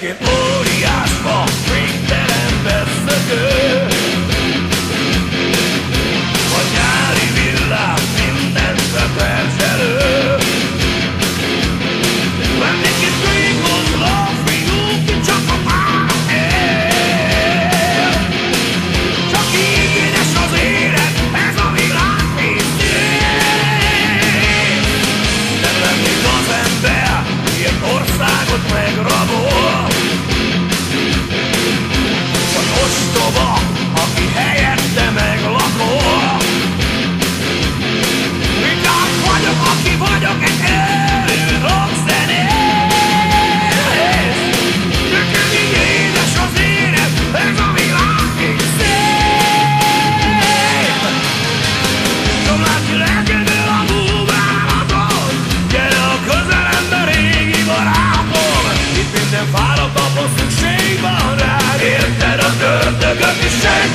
Vilken åriaspåring är den bästa död. Och när I villa minnen så skärs jag upp. Men vilken krig och slag vi gjort en tjock och man är. Tjock I ingen är så sidan, är som I glatt I sted. Den är min lås en bär I en orsag åt mig grabor. Fáradt napon szükség van rád. Érted a törtököt is segj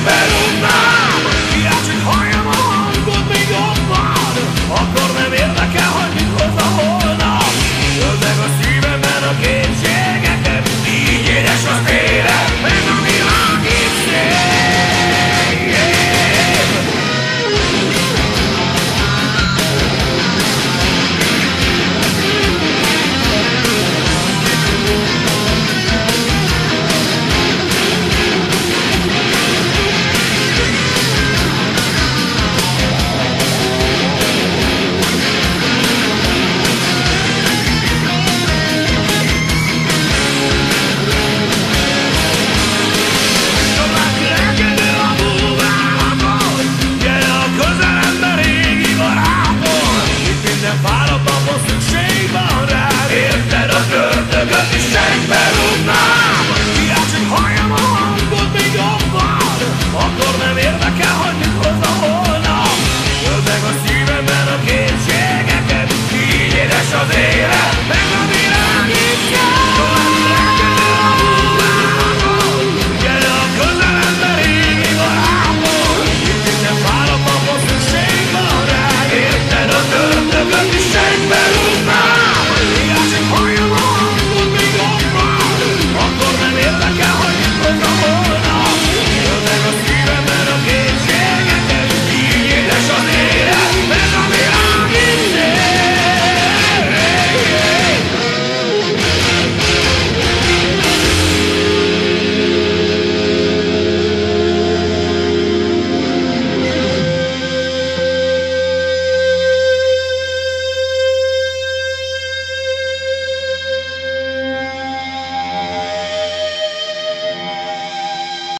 berúgnál.